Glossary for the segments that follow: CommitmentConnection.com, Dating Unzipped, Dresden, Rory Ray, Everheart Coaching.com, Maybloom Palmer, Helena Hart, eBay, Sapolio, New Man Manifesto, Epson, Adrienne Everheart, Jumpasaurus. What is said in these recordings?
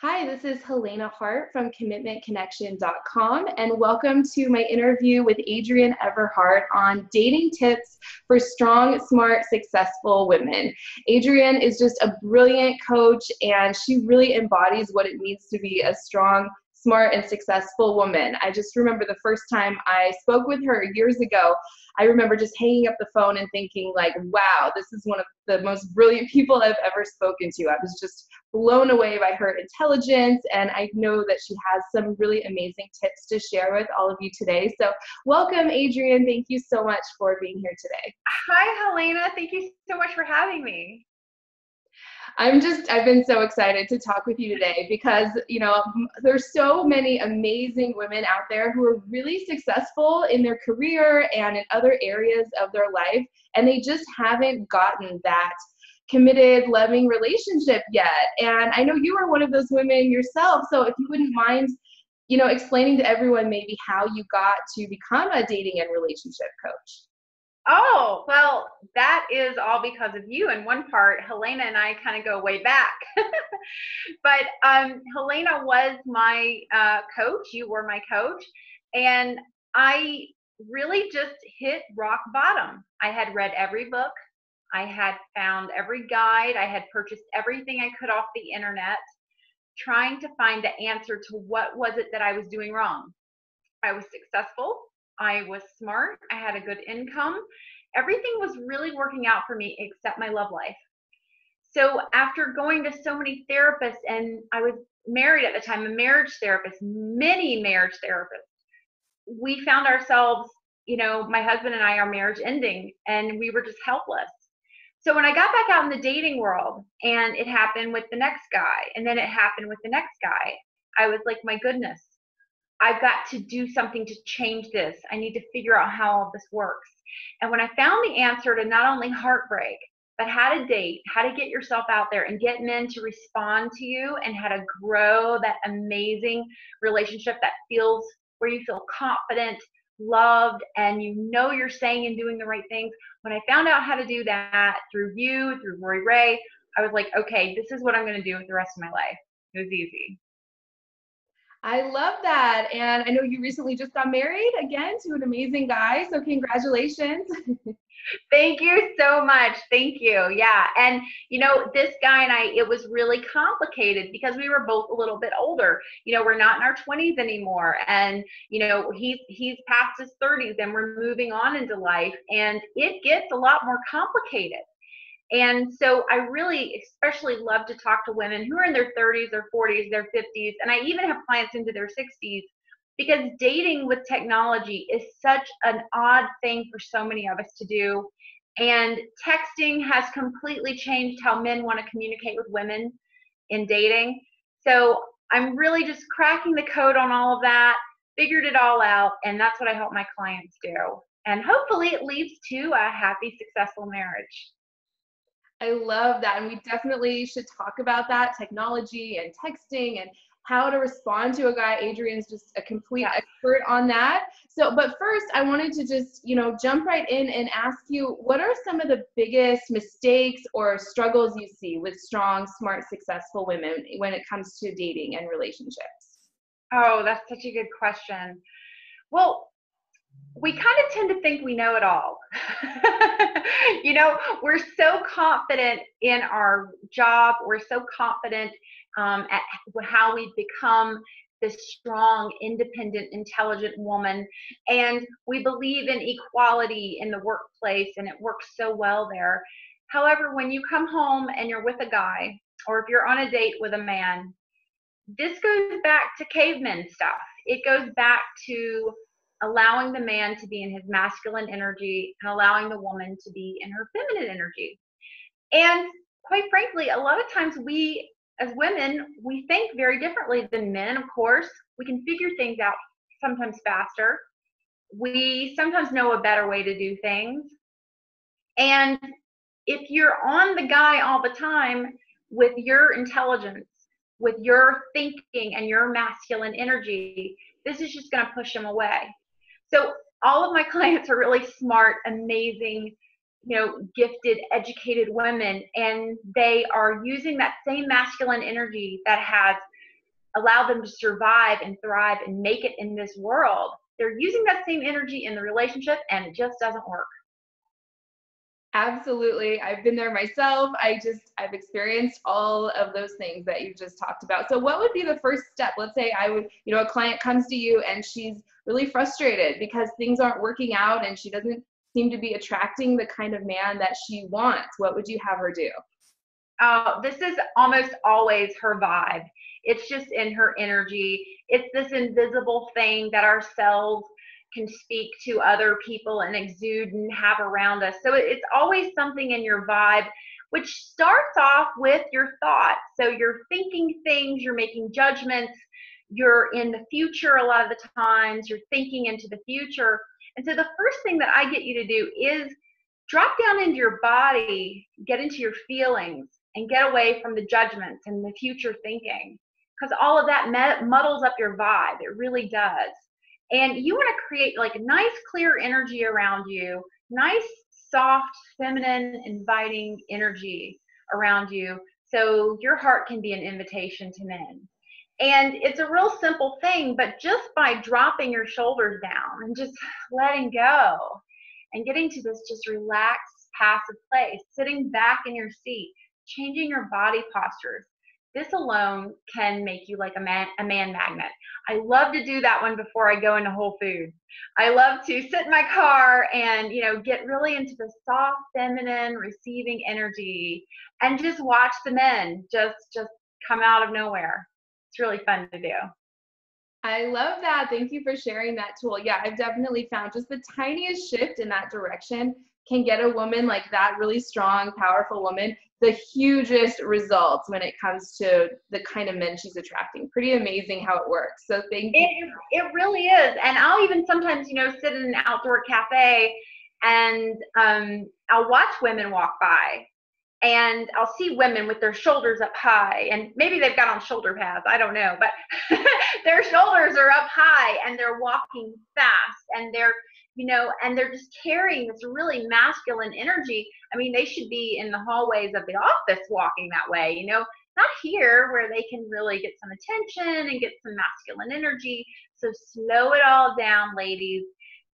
Hi, this is Helena Hart from CommitmentConnection.com, and welcome to my interview with Adrienne Everheart on dating tips for strong, smart, successful women. Adrienne is just a brilliant coach, and she really embodies what it means to be a strong, smart, and successful woman. I just remember the first time I spoke with her years ago, I remember just hanging up the phone and thinking like, wow, this is one of the most brilliant people I've ever spoken to. I was just blown away by her intelligence, and I know that she has some really amazing tips to share with all of you today. So welcome, Adrienne. Thank you so much for being here today. Hi, Helena. Thank you so much for having me. I've been so excited to talk with you today because, you know, there's so many amazing women out there who are really successful in their career and in other areas of their life, and they just haven't gotten that committed, loving relationship yet. And I know you are one of those women yourself, so if you wouldn't mind, you know, explaining to everyone maybe how you got to become a dating and relationship coach. Oh, well, that is all because of you in one part. Helena and I kind of go way back. But Helena was my coach. You were my coach. And I really just hit rock bottom. I had read every book. I had found every guide. I had purchased everything I could off the internet, trying to find the answer to what was it that I was doing wrong. I was successful. I was smart, I had a good income, everything was really working out for me except my love life. So after going to so many therapists, and I was married at the time, a marriage therapist, many marriage therapists, we found ourselves, you know, my husband and I, our marriage ending, and we were just helpless. So when I got back out in the dating world, and it happened with the next guy, and then it happened with the next guy, I was like, my goodness, I've got to do something to change this. I need to figure out how all this works. And when I found the answer to not only heartbreak, but how to date, how to get yourself out there and get men to respond to you, and how to grow that amazing relationship that feels where you feel confident, loved, and you know you're saying and doing the right things. When I found out how to do that through you, through Rory Ray, I was like, okay, this is what I'm going to do with the rest of my life. It was easy. I love that. And I know you recently just got married again to an amazing guy. So congratulations. Thank you so much. Thank you. Yeah. And you know, this guy and I, it was really complicated because we were both a little bit older. You know, we're not in our 20s anymore. And you know, he's past his 30s, and we're moving on into life, and it gets a lot more complicated. And so I really especially love to talk to women who are in their 30s, their 40s, their 50s, and I even have clients into their 60s, because dating with technology is such an odd thing for so many of us to do. And texting has completely changed how men want to communicate with women in dating. So I'm really just cracking the code on all of that, figured it all out, and that's what I help my clients do. And hopefully it leads to a happy, successful marriage. I love that. And we definitely should talk about that, technology and texting and how to respond to a guy. Adrienne's just a complete expert on that. So, but first I wanted to just, you know, jump right in and ask you, what are some of the biggest mistakes or struggles you see with strong, smart, successful women when it comes to dating and relationships? Oh, that's such a good question. Well, we kind of tend to think we know it all. You know, we're so confident in our job. We're so confident at how we become this strong, independent, intelligent woman. And we believe in equality in the workplace, and it works so well there. However, when you come home and you're with a guy, or if you're on a date with a man, this goes back to caveman stuff. It goes back to allowing the man to be in his masculine energy and allowing the woman to be in her feminine energy. And quite frankly, a lot of times we, as women, we think very differently than men, of course. We can figure things out sometimes faster. We sometimes know a better way to do things. And if you're on the guy all the time with your intelligence, with your thinking and your masculine energy, this is just going to push him away. So all of my clients are really smart, amazing, you know, gifted, educated women, and they are using that same masculine energy that has allow them to survive and thrive and make it in this world. They're using that same energy in the relationship and it just doesn't work. Absolutely. I've been there myself. I've experienced all of those things that you just talked about. So what would be the first step? Let's say a client comes to you and she's really frustrated because things aren't working out and she doesn't seem to be attracting the kind of man that she wants. What would you have her do? This is almost always her vibe. It's just in her energy. It's this invisible thing that our cells can speak to other people and exude and have around us. So it's always something in your vibe, which starts off with your thoughts. So you're thinking things, you're making judgments, you're in the future a lot of the times, you're thinking into the future. And so the first thing that I get you to do is drop down into your body, get into your feelings, and get away from the judgments and the future thinking, because all of that muddles up your vibe. It really does. And you want to create like nice, clear energy around you, nice, soft, feminine, inviting energy around you, so your heart can be an invitation to men. And it's a real simple thing, but just by dropping your shoulders down and just letting go and getting to this just relaxed, passive place, sitting back in your seat, changing your body postures, this alone can make you like a man magnet. I love to do that one before I go into Whole Foods. I love to sit in my car and, get really into the soft, feminine, receiving energy and just watch the men just come out of nowhere. It's really fun to do. I love that. Thank you for sharing that tool. Yeah, I've definitely found just the tiniest shift in that direction can get a woman like that, really strong, powerful woman, the hugest results when it comes to the kind of men she's attracting. Pretty amazing how it works. So thank you. It really is. And I'll even sometimes, sit in an outdoor cafe and I'll watch women walk by. And I'll see women with their shoulders up high, and maybe they've got on shoulder pads, I don't know, but their shoulders are up high and they're walking fast and they're just carrying this really masculine energy. I mean, they should be in the hallways of the office walking that way, not here where they can really get some attention and get some masculine energy. So slow it all down, ladies.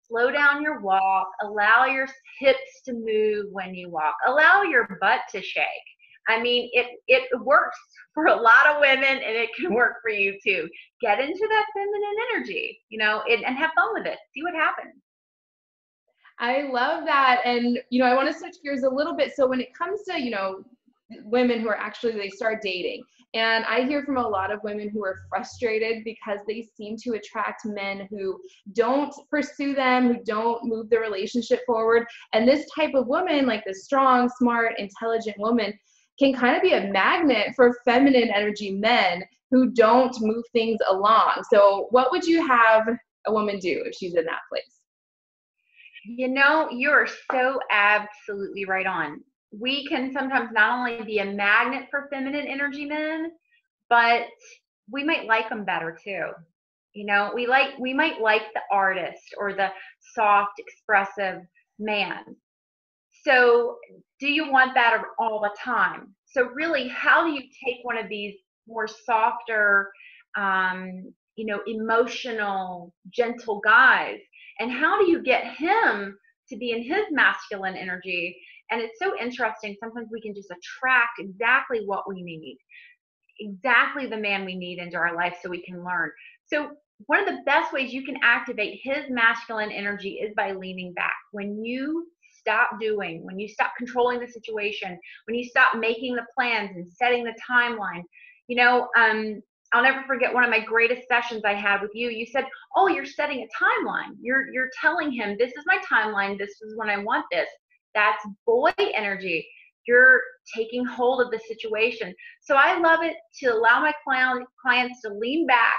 Slow down your walk, allow your hips to move when you walk, allow your butt to shake. I mean, it works for a lot of women and it can work for you too. Get into that feminine energy, and have fun with it. See what happens. I love that. And, I want to switch gears a little bit. So when it comes to, women who are they start dating. And I hear from a lot of women who are frustrated because they seem to attract men who don't pursue them, who don't move the relationship forward. And this type of woman, like this strong, smart, intelligent woman, can kind of be a magnet for feminine energy men who don't move things along. So what would you have a woman do if she's in that place? You're so absolutely right on. We can sometimes not only be a magnet for feminine energy men, but we might like them better too. We might like the artist or the soft, expressive man. So do you want that all the time? So really, how do you take one of these more softer, emotional, gentle guys, and how do you get him to be in his masculine energy? And it's so interesting. Sometimes we can just attract exactly what we need, exactly the man we need into our life so we can learn. So one of the best ways you can activate his masculine energy is by leaning back. When you stop controlling the situation, when you stop making the plans and setting the timeline, I'll never forget one of my greatest sessions I had with you. You said, "Oh, you're setting a timeline. You're telling him, this is my timeline. This is when I want this." That's boy energy. You're taking hold of the situation. So I love it to allow my clients to lean back.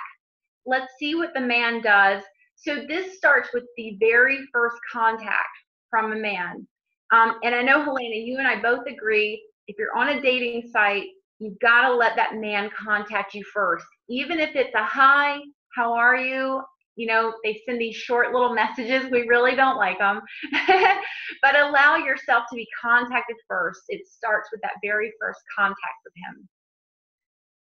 Let's see what the man does. So this starts with the very first contact from a man. And I know, Helena, you and I both agree, if you're on a dating site, you've got to let that man contact you first. Even if it's a hi, how are you? They send these short little messages. We really don't like them. But allow yourself to be contacted first. It starts with that very first contact with him.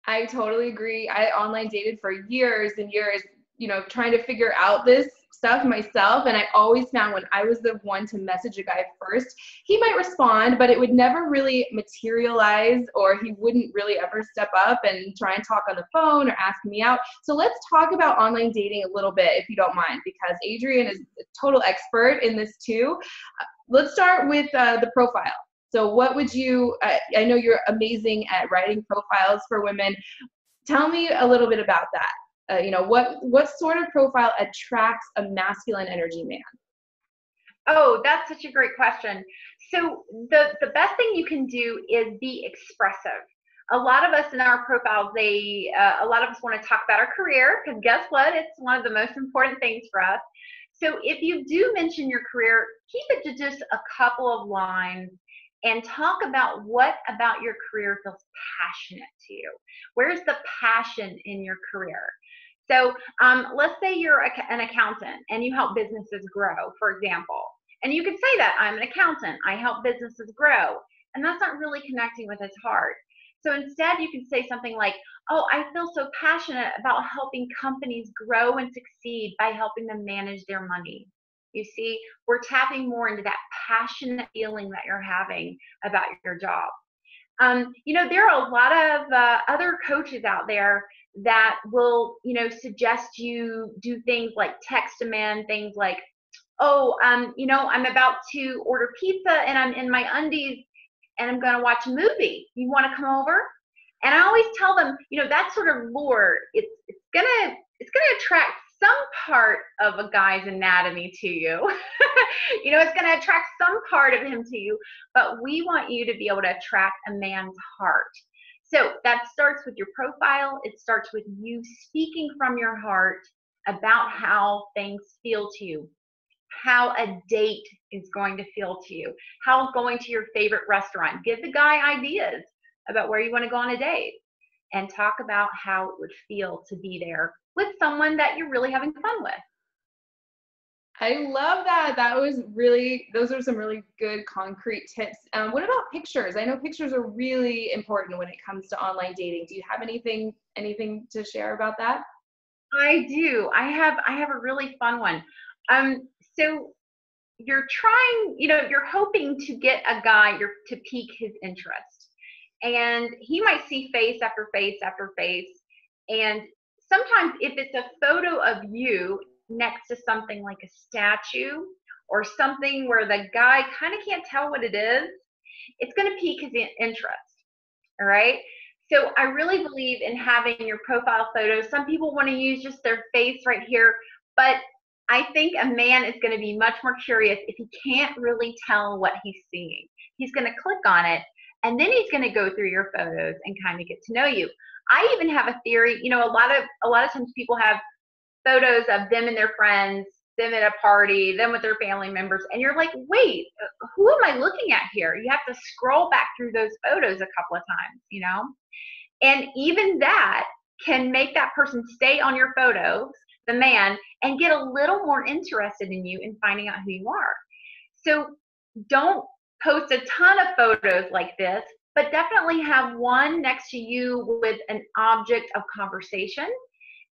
I totally agree. I online dated for years and years, you know, trying to figure out this stuff myself. And I always found when I was the one to message a guy first, he might respond, but it would never really materialize, or he wouldn't really ever step up and try and talk on the phone or ask me out. So let's talk about online dating a little bit, if you don't mind, because Adrienne is a total expert in this too. Let's start with the profile. So what would you, I know you're amazing at writing profiles for women. Tell me a little bit about that. You know, what sort of profile attracts a masculine energy man? Oh, that's such a great question. So the best thing you can do is be expressive. A lot of us in our profiles, a lot of us want to talk about our career, because guess what? It's one of the most important things for us. So if you do mention your career, keep it to just a couple of lines. And talk about what about your career feels passionate to you. Where's the passion in your career? So let's say you're an accountant and you help businesses grow, for example. And you can say that, I'm an accountant, I help businesses grow. And that's not really connecting with his heart. So instead you can say something like, oh, I feel so passionate about helping companies grow and succeed by helping them manage their money. You see, we're tapping more into that passionate feeling that you're having about your job. You know, there are a lot of other coaches out there that will, you know, suggest you do things like text a man, things like, oh, you know, I'm about to order pizza and I'm in my undies and I'm going to watch a movie. You want to come over? And I always tell them, you know, that sort of lure, it's gonna attract some part of a guy's anatomy to you. You know, it's going to attract some part of him to you, but we want you to be able to attract a man's heart. So that starts with your profile. It starts with you speaking from your heart about how things feel to you, how a date is going to feel to you, how going to your favorite restaurant. Give the guy ideas about where you want to go on a date and talk about how it would feel to be there with someone that you're really having fun with. I love that. Those are some really good concrete tips. What about pictures? I know pictures are really important when it comes to online dating. Do you have anything to share about that? I do. I have a really fun one. So you're trying, you know, you're hoping to get a guy to pique his interest. And he might see face after face after face. And sometimes if it's a photo of you next to something like a statue or something where the guy kind of can't tell what it is, it's going to pique his interest, all right? So I really believe in having your profile photos. Some people want to use just their face right here, but I think a man is going to be much more curious if he can't really tell what he's seeing. He's going to click on it, and then he's going to go through your photos and kind of get to know you. I even have a theory, you know, a lot of times people have photos of them and their friends, them at a party, them with their family members, and you're like, wait, who am I looking at here? You have to scroll back through those photos a couple of times, you know? And even that can make that person stay on your photos, the man, and get a little more interested in you and finding out who you are. So don't post a ton of photos like this, but definitely have one next to you with an object of conversation,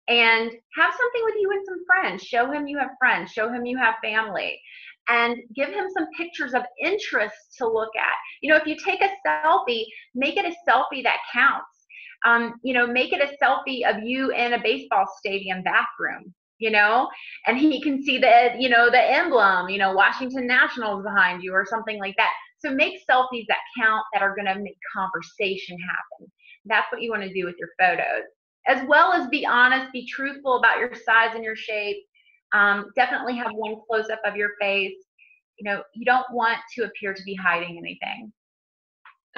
and have something with you and some friends. Show him you have friends, show him you have family, and give him some pictures of interest to look at. You know, if you take a selfie, make it a selfie that counts. You know, make it a selfie of you in a baseball stadium bathroom, you know, and he can see the, you know, the emblem, you know, Washington Nationals behind you or something like that. So make selfies that count, that are going to make conversation happen. That's what you want to do with your photos, as well as be honest, be truthful about your size and your shape. Definitely have one close up of your face. You know, you don't want to appear to be hiding anything.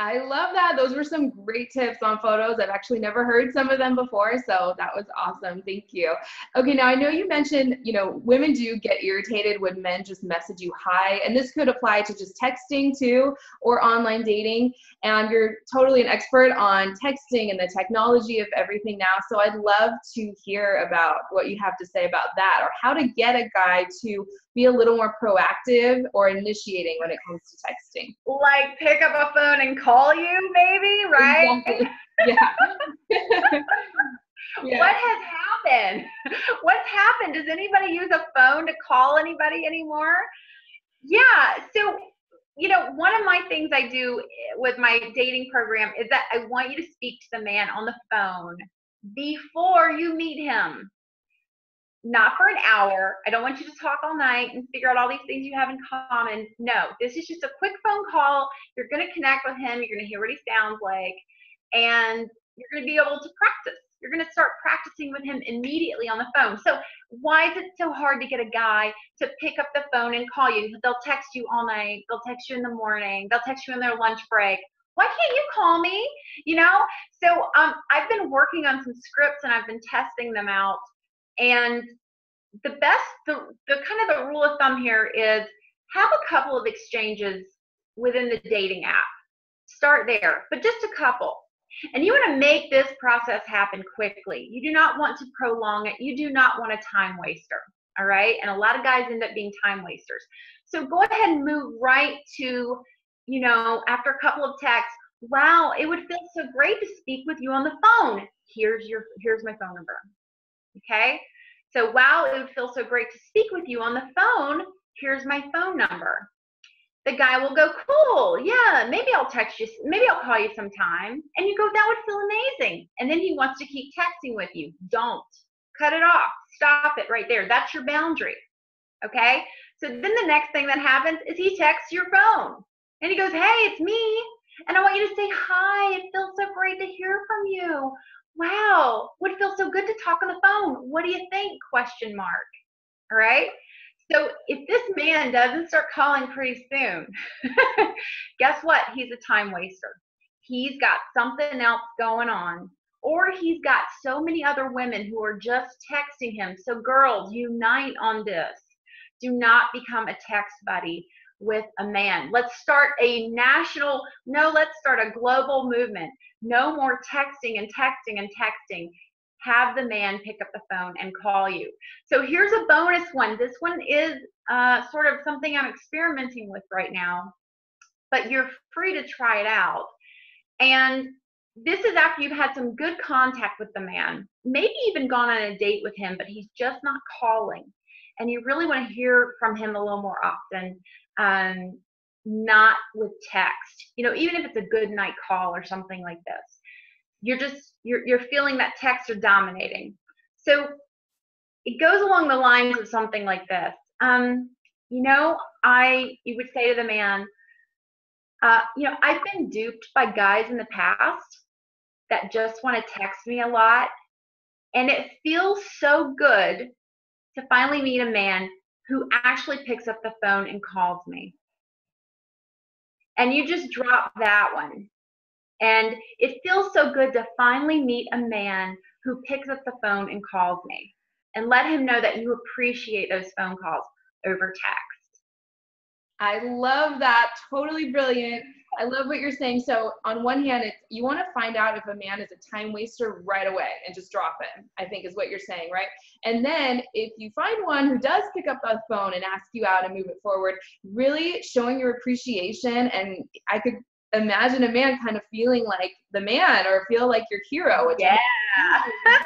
I love that. Those were some great tips on photos. I've actually never heard some of them before, so that was awesome. Thank you. Okay, now I know you mentioned, you know, women do get irritated when men just message you hi, and this could apply to just texting too, or online dating, and you're totally an expert on texting and the technology of everything now, so I'd love to hear about what you have to say about that, or how to get a guy to be a little more proactive or initiating when it comes to texting. Like pick up a phone and call call you maybe, right? Exactly. Yeah. Yeah. What has happened? What's happened? Does anybody use a phone to call anybody anymore? Yeah. So, you know, one of my things I do with my dating program is that I want you to speak to the man on the phone before you meet him. Not for an hour. I don't want you to talk all night and figure out all these things you have in common. No, this is just a quick phone call. You're going to connect with him. You're going to hear what he sounds like, and you're going to be able to practice. You're going to start practicing with him immediately on the phone. So why is it so hard to get a guy to pick up the phone and call you? They'll text you all night. They'll text you in the morning. They'll text you in their lunch break. Why can't you call me? You know? So I've been working on some scripts, and I've been testing them out. And the best, the kind of the rule of thumb here is have a couple of exchanges within the dating app. Start there, but just a couple. And you want to make this process happen quickly. You do not want to prolong it. You do not want a time waster, all right? And a lot of guys end up being time wasters. So go ahead and move right to, you know, after a couple of texts, wow, it would feel so great to speak with you on the phone. Here's my phone number, okay? So, wow, it would feel so great to speak with you on the phone. Here's my phone number. The guy will go, cool, yeah, maybe I'll text you, maybe I'll call you sometime. And you go, that would feel amazing. And then he wants to keep texting with you. Don't. Cut it off. Stop it right there. That's your boundary, okay? So then the next thing that happens is he texts your phone. And he goes, hey, it's me. And I want you to say, hi, it feels so great to hear from you. Wow, would feel so good to talk on the phone. What do you think? Question mark, all right? So if this man doesn't start calling pretty soon, guess what? He's a time waster. He's got something else going on, or he's got so many other women who are just texting him. So girls, unite on this. Do not become a text buddy with a man. Let's start a national, no, let's start a global movement. No more texting and texting and texting. Have the man pick up the phone and call you. So here's a bonus one. This one is sort of something I'm experimenting with right now, but you're free to try it out. And this is after you've had some good contact with the man, maybe even gone on a date with him, but he's just not calling. And you really want to hear from him a little more often, not with text. You know, even if it's a good night call or something like this. You're just, you're feeling that texts are dominating. So it goes along the lines of something like this. You know, you would say to the man, you know, I've been duped by guys in the past that just want to text me a lot. And it feels so good to finally meet a man who actually picks up the phone and calls me. And you just drop that one. And it feels so good to finally meet a man who picks up the phone and calls me, and let him know that you appreciate those phone calls over text. I love that. Totally brilliant. I love what you're saying. So on one hand, it's, you want to find out if a man is a time waster right away and just drop him, I think is what you're saying, right? And then if you find one who does pick up the phone and ask you out and move it forward, really showing your appreciation. And I could imagine a man kind of feeling like the man, or feel like your hero. Yeah. Amazing.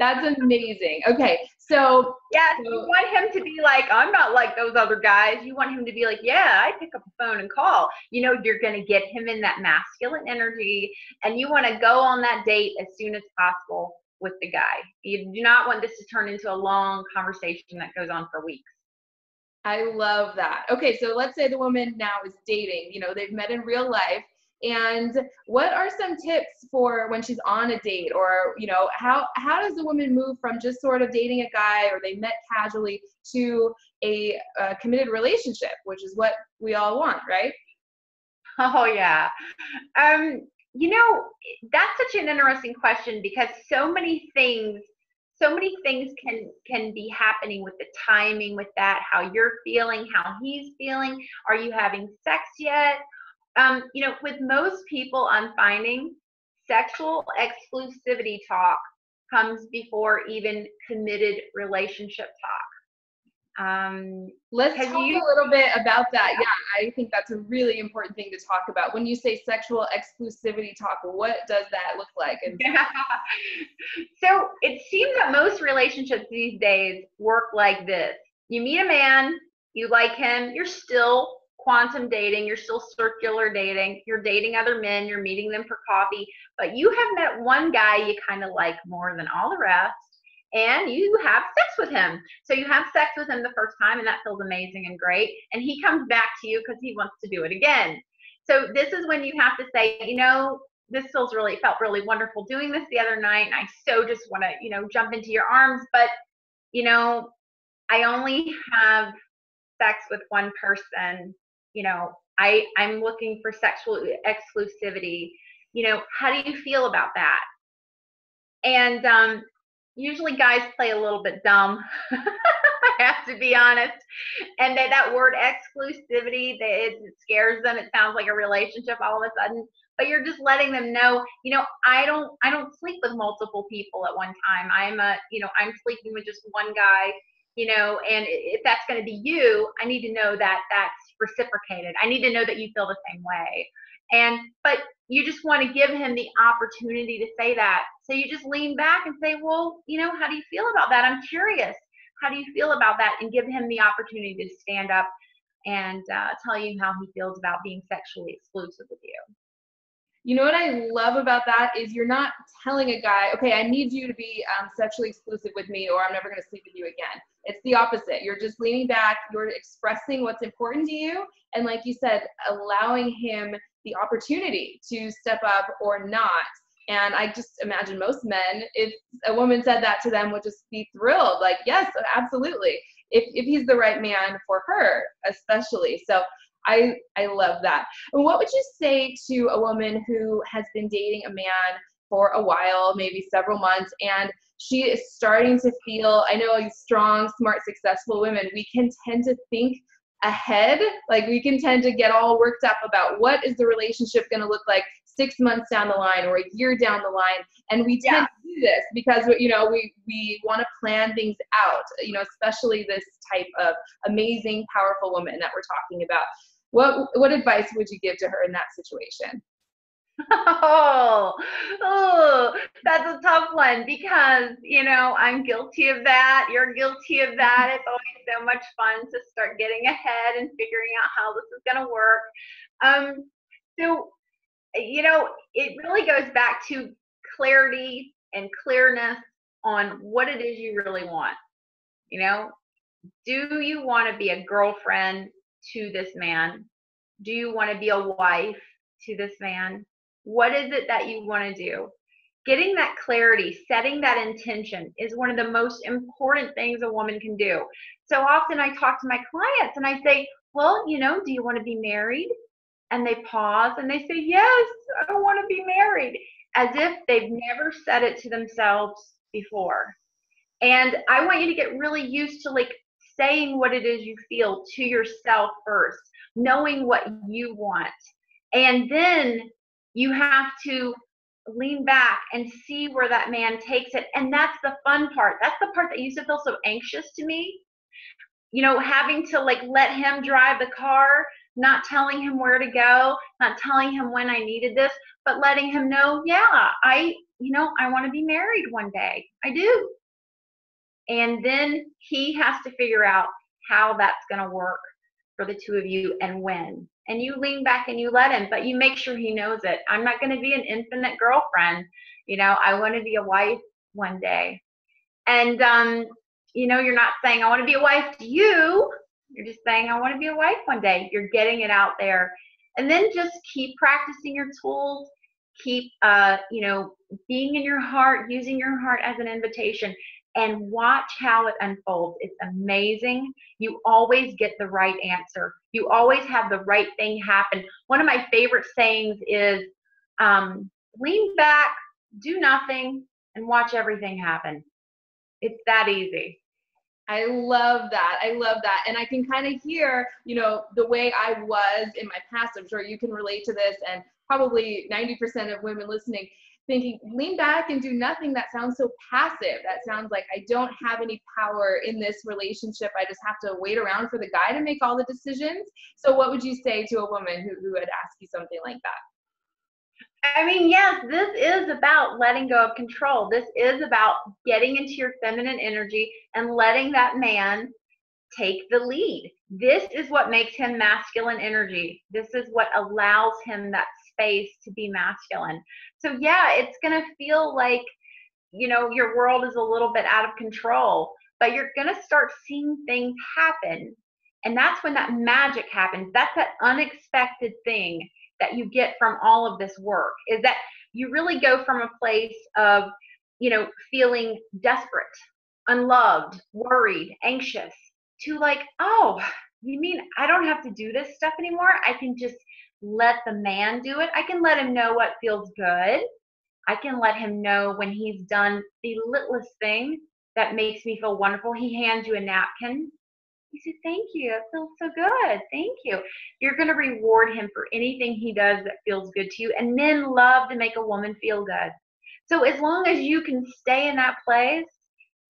That's amazing. Okay. So yes, you want him to be like, I'm not like those other guys. You want him to be like, yeah, I pick up the phone and call. You know, you're going to get him in that masculine energy, and you want to go on that date as soon as possible with the guy. You do not want this to turn into a long conversation that goes on for weeks. I love that. Okay, so let's say the woman now is dating. You know, they've met in real life. And what are some tips for when she's on a date, or, you know, how does the woman move from just sort of dating a guy, or they met casually, to a committed relationship, which is what we all want, right? Oh, yeah. You know, that's such an interesting question, because so many things can be happening with the timing, with that, how you're feeling, how he's feeling. Are you having sex yet? You know, with most people, I'm finding sexual exclusivity talk comes before even committed relationship talk. Let's talk a little bit about that. Yeah, I think that's a really important thing to talk about. When you say sexual exclusivity talk, what does that look like? So it seems that most relationships these days work like this. You meet a man, you like him, you're still quantum dating, you're still circular dating, you're dating other men, you're meeting them for coffee, but you have met one guy you kind of like more than all the rest, and you have sex with him. So you have sex with him the first time, and that feels amazing and great, and he comes back to you because he wants to do it again. So this is when you have to say, you know, this felt really wonderful doing this the other night, and I so just want to, you know, jump into your arms, but, you know, I only have sex with one person. You know, I'm looking for sexual exclusivity. You know, how do you feel about that? And usually guys play a little bit dumb. I have to be honest. And that word exclusivity, it scares them. It sounds like a relationship all of a sudden. But you're just letting them know, you know, I don't sleep with multiple people at one time. I'm sleeping with just one guy. You know, and if that's going to be you, I need to know that that's reciprocated. I need to know that you feel the same way. But you just want to give him the opportunity to say that. So you just lean back and say, well, you know, how do you feel about that? I'm curious. How do you feel about that? And give him the opportunity to stand up and tell you how he feels about being sexually exclusive with you. You know what I love about that is you're not telling a guy, okay, I need you to be sexually exclusive with me or I'm never going to sleep with you again. It's the opposite. You're just leaning back. You're expressing what's important to you. And like you said, allowing him the opportunity to step up or not. And I just imagine most men, if a woman said that to them, would just be thrilled. Like, yes, absolutely. If he's the right man for her, especially. So I love that. And what would you say to a woman who has been dating a man for a while, maybe several months, and she is starting to feel, I know strong, smart, successful women, we can tend to think ahead. Like we can tend to get all worked up about what is the relationship going to look like 6 months down the line or a year down the line. And we tend to do this because, you know, we want to plan things out, you know, especially this type of amazing, powerful woman that we're talking about. What advice would you give to her in that situation? Oh, that's a tough one because, you know, I'm guilty of that. You're guilty of that. It's always so much fun to start getting ahead and figuring out how this is going to work. So, you know, it really goes back to clarity and clearness on what it is you really want. You know, do you want to be a girlfriend to this man? Do you want to be a wife to this man? What is it that you want to do? Getting that clarity, setting that intention is one of the most important things a woman can do. So often I talk to my clients and I say, well, you know, do you want to be married? And they pause and they say, yes, I want to be married, as if they've never said it to themselves before. And I want you to get really used to like saying what it is you feel to yourself first, knowing what you want. And then you have to lean back and see where that man takes it. And that's the fun part. That's the part that used to feel so anxious to me. You know, having to like let him drive the car, not telling him where to go, not telling him when I needed this, but letting him know, yeah, I want to be married one day. I do. And then he has to figure out how that's going to work for the two of you and when. And you lean back and you let him, but you make sure he knows it. I'm not going to be an infinite girlfriend. You know, I want to be a wife one day. And, you know, you're not saying I want to be a wife to you. You're just saying I want to be a wife one day. You're getting it out there. And then just keep practicing your tools. Keep, you know, being in your heart, using your heart as an invitation. And watch how it unfolds. It's amazing. You always get the right answer. You always have the right thing happen. One of my favorite sayings is, lean back, do nothing, and watch everything happen. It's that easy. I love that. I love that. And I can kind of hear, you know, the way I was in my past. I'm sure you can relate to this and probably 90% of women listening. thinking, lean back and do nothing. That sounds so passive. That sounds like I don't have any power in this relationship. I just have to wait around for the guy to make all the decisions. So what would you say to a woman who would ask you something like that? I mean, yes, this is about letting go of control. This is about getting into your feminine energy and letting that man take the lead. This is what makes him masculine energy. This is what allows him that space to be masculine. So yeah, it's going to feel like, you know, your world is a little bit out of control, but you're going to start seeing things happen. And that's when that magic happens. That's that unexpected thing that you get from all of this work, is that you really go from a place of, you know, feeling desperate, unloved, worried, anxious, to like, oh, you mean I don't have to do this stuff anymore? I can just let the man do it. I can let him know what feels good. I can let him know when he's done the littlest thing that makes me feel wonderful. He hands you a napkin. You say, thank you. It feels so good. Thank you. You're going to reward him for anything he does that feels good to you, and men love to make a woman feel good. So as long as you can stay in that place,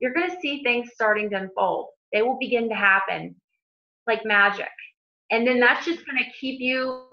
you're going to see things starting to unfold. They will begin to happen like magic. And then that's just going to keep you,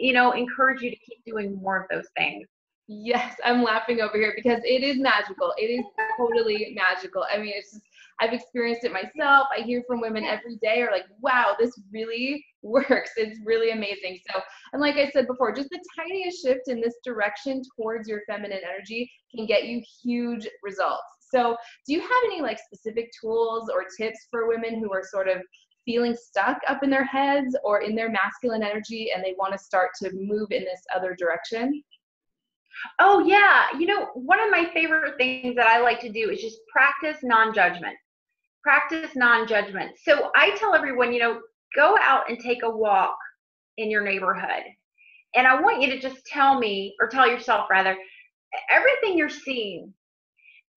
you know, encourage you to keep doing more of those things. Yes, I'm laughing over here because it is magical. It is totally magical. I mean, it's just, I've experienced it myself. I hear from women every day are like, wow, this really works. It's really amazing. So, and like I said before, just the tiniest shift in this direction towards your feminine energy can get you huge results. So do you have any like specific tools or tips for women who are sort of feeling stuck up in their heads or in their masculine energy and they want to start to move in this other direction? Oh yeah. You know, one of my favorite things that I like to do is just practice non-judgment. Practice non-judgment. So I tell everyone, you know, go out and take a walk in your neighborhood. And I want you to just tell me, or tell yourself rather, everything you're seeing.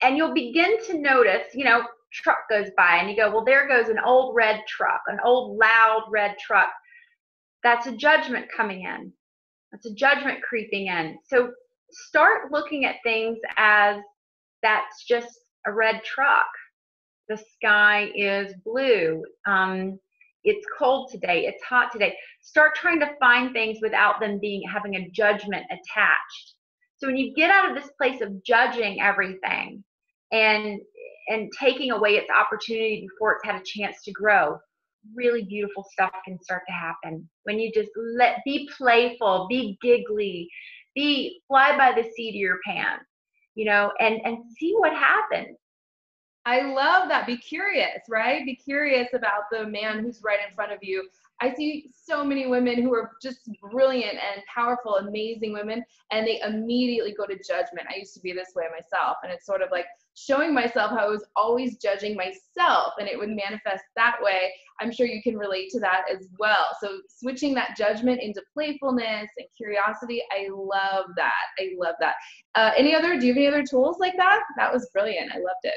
And you'll begin to notice, you know, truck goes by and you go, well, there goes an old red truck, an old loud red truck. That's a judgment coming in. That's a judgment creeping in. So start looking at things as that's just a red truck. The sky is blue. It's cold today. It's hot today. Start trying to find things without them being having a judgment attached. So when you get out of this place of judging everything and taking away its opportunity before it's had a chance to grow, really beautiful stuff can start to happen. When you just be playful, be giggly, be fly by the seat of your pants, you know, and see what happens. I love that. Be curious, right? Be curious about the man who's right in front of you. I see so many women who are just brilliant and powerful, amazing women, and they immediately go to judgment. I used to be this way myself, and it's sort of like showing myself how I was always judging myself, and it would manifest that way. I'm sure you can relate to that as well. So switching that judgment into playfulness and curiosity, I love that. I love that. Do you have any other tools like that? That was brilliant. I loved it.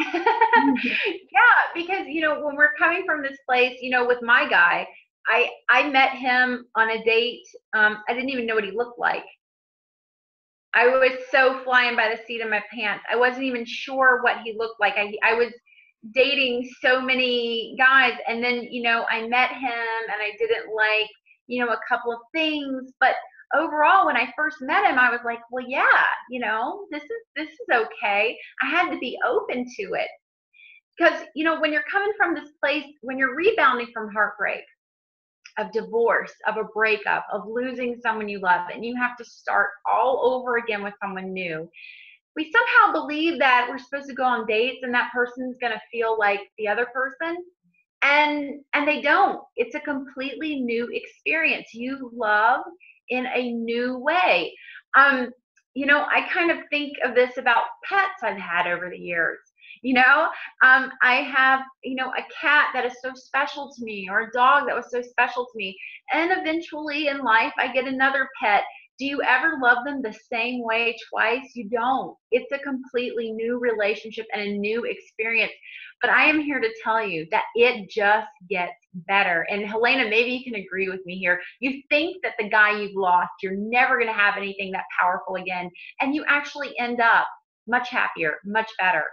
Yeah, because, you know, when we're coming from this place, you know, with my guy, I met him on a date. I didn't even know what he looked like. I was so flying by the seat of my pants. I wasn't even sure what he looked like. I was dating so many guys, and then, you know, I met him and I didn't like, you know, a couple of things, but overall, when I first met him, I was like, well, yeah, you know, this is okay. I had to be open to it. Because, you know, when you're coming from this place, when you're rebounding from heartbreak, of divorce, of a breakup, of losing someone you love, and you have to start all over again with someone new, we somehow believe that we're supposed to go on dates and that person's going to feel like the other person. And they don't. It's a completely new experience. You love in a new way. You know, I kind of think of this about pets I've had over the years. You know, I have, you know, a cat that is so special to me, or a dog that was so special to me. And eventually in life, I get another pet Do you ever love them the same way twice? You don't. It's a completely new relationship and a new experience. But I am here to tell you that it just gets better. And Helena, maybe you can agree with me here. You think that the guy you've lost, you're never going to have anything that powerful again. And you actually end up much happier, much better.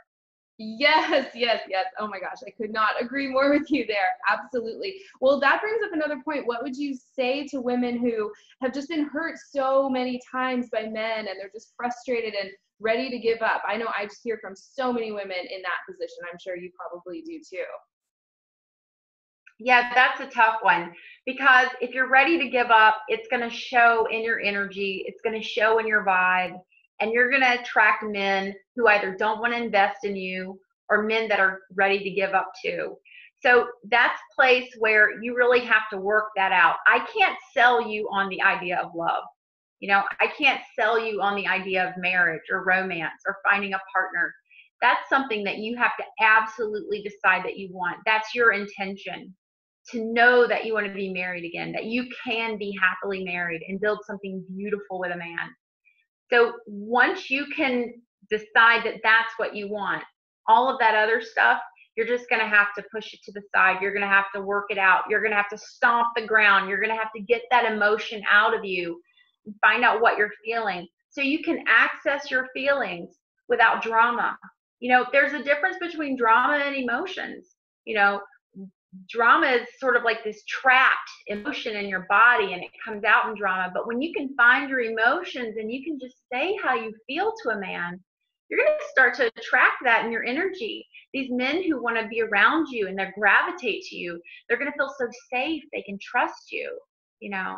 Yes, yes, yes. Oh my gosh, I could not agree more with you there. Absolutely. Well, that brings up another point. What would you say to women who have just been hurt so many times by men and they're just frustrated and ready to give up? I know I just hear from so many women in that position. I'm sure you probably do too. Yeah, that's a tough one, because if you're ready to give up, it's going to show in your energy. It's going to show in your vibe. And you're going to attract men who either don't want to invest in you or men that are ready to give up too. So that's a place where you really have to work that out. I can't sell you on the idea of love. You know, I can't sell you on the idea of marriage or romance or finding a partner. That's something that you have to absolutely decide that you want. That's your intention, to know that you want to be married again, that you can be happily married and build something beautiful with a man. So once you can decide that that's what you want, all of that other stuff, you're just going to have to push it to the side. You're going to have to work it out. You're going to have to stomp the ground. You're going to have to get that emotion out of you and find out what you're feeling so you can access your feelings without drama. You know, there's a difference between drama and emotions. You know, drama is sort of like this trapped emotion in your body and it comes out in drama. But when you can find your emotions and you can just say how you feel to a man, you're going to start to attract that in your energy. These men who want to be around you and they gravitate to you, they're going to feel so safe. They can trust you, you know?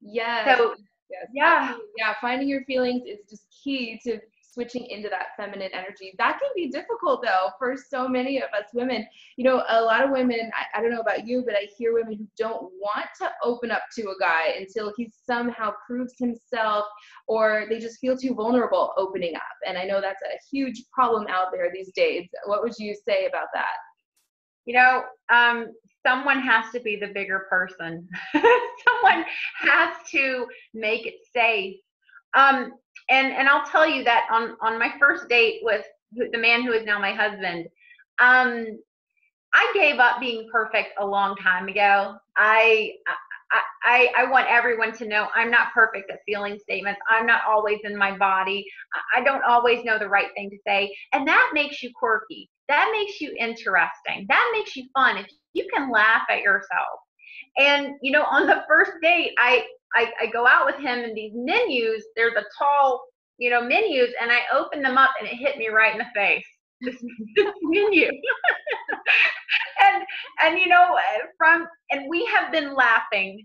Yes. So, yes. Yeah. Yeah. Finding your feelings is just key to switching into that feminine energy. That can be difficult though for so many of us women. You know, a lot of women, I don't know about you, but I hear women who don't want to open up to a guy until he somehow proves himself, or they just feel too vulnerable opening up. And I know that's a huge problem out there these days. What would you say about that? You know, someone has to be the bigger person. Someone has to make it safe. And I'll tell you that on my first date with the man who is now my husband, I gave up being perfect a long time ago. I want everyone to know I'm not perfect at feeling statements. I'm not always in my body. I don't always know the right thing to say. And that makes you quirky. That makes you interesting. That makes you fun. If you can laugh at yourself. And, you know, on the first date, I go out with him and these menus, they're the tall, you know, menus, and I open them up and it hit me right in the face. This menu. And you know, and we have been laughing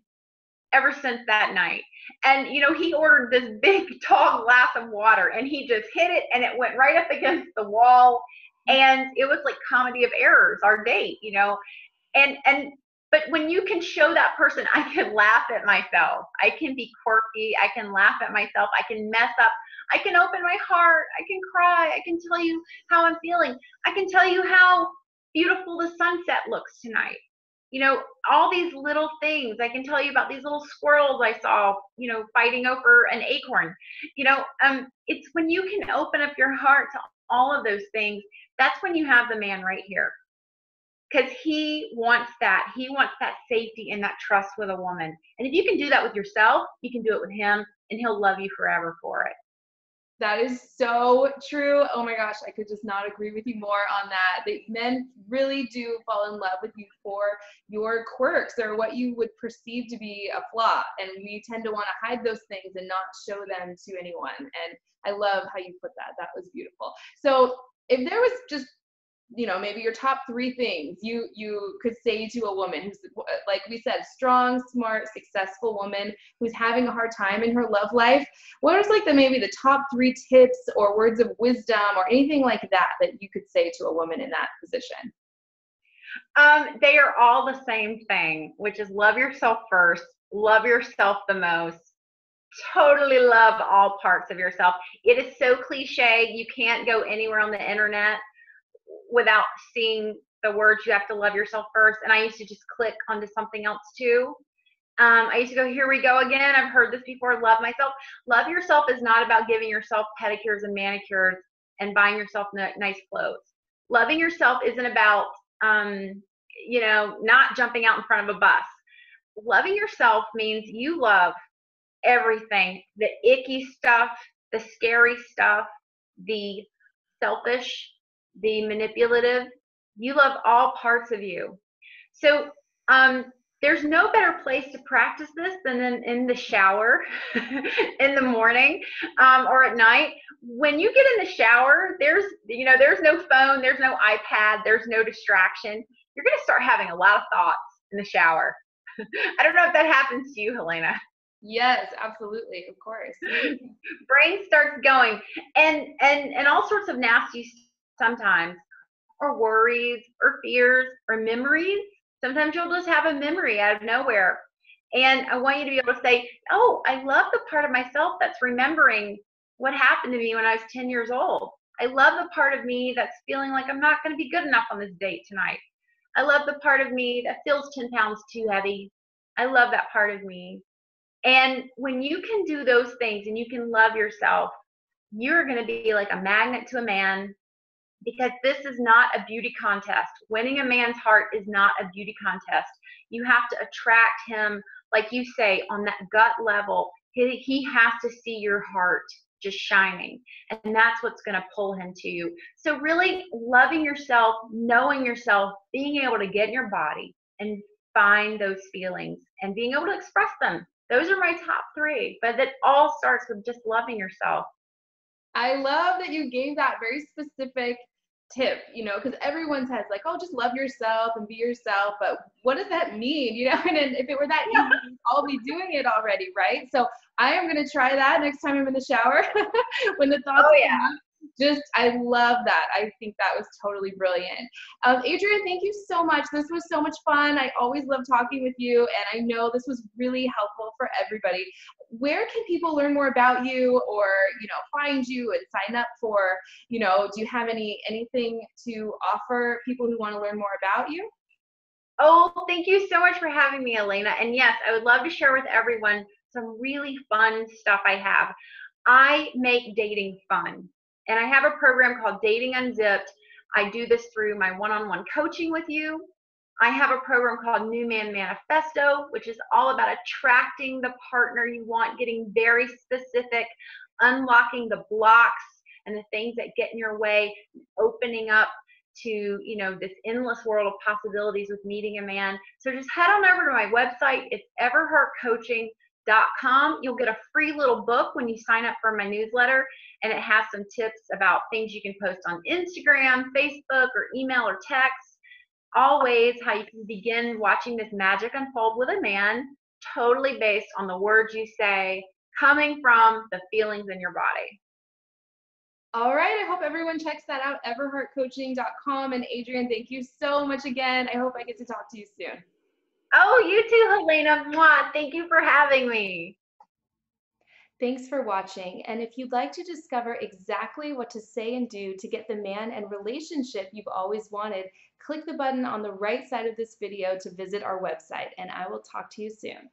ever since that night. And you know, he ordered this big tall glass of water and he just hit it and it went right up against the wall, and it was like comedy of errors, our date, you know. But when you can show that person, I can laugh at myself. I can be quirky. I can laugh at myself. I can mess up. I can open my heart. I can cry. I can tell you how I'm feeling. I can tell you how beautiful the sunset looks tonight. You know, all these little things. I can tell you about these little squirrels I saw, you know, fighting over an acorn. You know, it's when you can open up your heart to all of those things, that's when you have the man right here. Because he wants that. He wants that safety and that trust with a woman. And if you can do that with yourself, you can do it with him, and he'll love you forever for it. That is so true. Oh my gosh, I could just not agree with you more on that. That men really do fall in love with you for your quirks or what you would perceive to be a flaw. And we tend to want to hide those things and not show them to anyone. And I love how you put that. That was beautiful. So if there was just, you know, maybe your top three things you could say to a woman who's, like we said, strong, smart, successful woman who's having a hard time in her love life, what is like maybe the top three tips or words of wisdom or anything like that you could say to a woman in that position? They are all the same thing, which is love yourself first, love yourself the most. Totally love all parts of yourself. It is so cliche. You can't go anywhere on the internet without seeing the words, you have to love yourself first. And I used to just click onto something else too. I used to go, here we go again. I've heard this before. Love myself. Love yourself is not about giving yourself pedicures and manicures and buying yourself nice clothes. Loving yourself isn't about, you know, not jumping out in front of a bus. Loving yourself means you love everything, the icky stuff, the scary stuff, the selfish, the manipulative. You love all parts of you. So there's no better place to practice this than in the shower, in the morning, or at night. When you get in the shower, there's no phone, there's no iPad, there's no distraction. You're going to start having a lot of thoughts in the shower. I don't know if that happens to you, Helena. Yes, absolutely, of course. Brain starts going, and all sorts of nasty sometimes, or worries, or fears, or memories. Sometimes you'll just have a memory out of nowhere. And I want you to be able to say, oh, I love the part of myself that's remembering what happened to me when I was 10 years old. I love the part of me that's feeling like I'm not going to be good enough on this date tonight. I love the part of me that feels 10 pounds too heavy. I love that part of me. And when you can do those things and you can love yourself, you're going to be like a magnet to a man, because this is not a beauty contest. Winning a man's heart is not a beauty contest. You have to attract him, like you say, on that gut level. He has to see your heart just shining, and that's what's going to pull him to you. So really loving yourself, knowing yourself, being able to get in your body and find those feelings and being able to express them. Those are my top three, but that all starts with just loving yourself. I love that you gave that very specific tip, you know, because everyone says like, oh, just love yourself and be yourself. But what does that mean? You know, and if it were that easy, we'd all be doing it already, right? So I am going to try that next time I'm in the shower when the thoughts come up. Just, I love that. I think that was totally brilliant. Adrienne, thank you so much. This was so much fun. I always love talking with you, and I know this was really helpful for everybody. Where can people learn more about you, or, you know, find you and sign up for, you know, do you have anything to offer people who want to learn more about you? Oh, thank you so much for having me, Helena. And yes, I would love to share with everyone some really fun stuff I have. I make dating fun. And I have a program called Dating Unzipped. I do this through my one-on-one coaching with you. I have a program called New Man Manifesto, which is all about attracting the partner you want, getting very specific, unlocking the blocks and the things that get in your way, opening up to, you know, this endless world of possibilities with meeting a man. So just head on over to my website. It's everheartcoaching.com. You'll get a free little book when you sign up for my newsletter, and it has some tips about things you can post on Instagram, Facebook, or email or text. All ways how you can begin watching this magic unfold with a man, totally based on the words you say, coming from the feelings in your body. All right. I hope everyone checks that out, everheartcoaching.com. And Adrienne, thank you so much again. I hope I get to talk to you soon. Oh, you too, Helena. Mwah. Thank you for having me. Thanks for watching. And if you'd like to discover exactly what to say and do to get the man and relationship you've always wanted, click the button on the right side of this video to visit our website, and I will talk to you soon.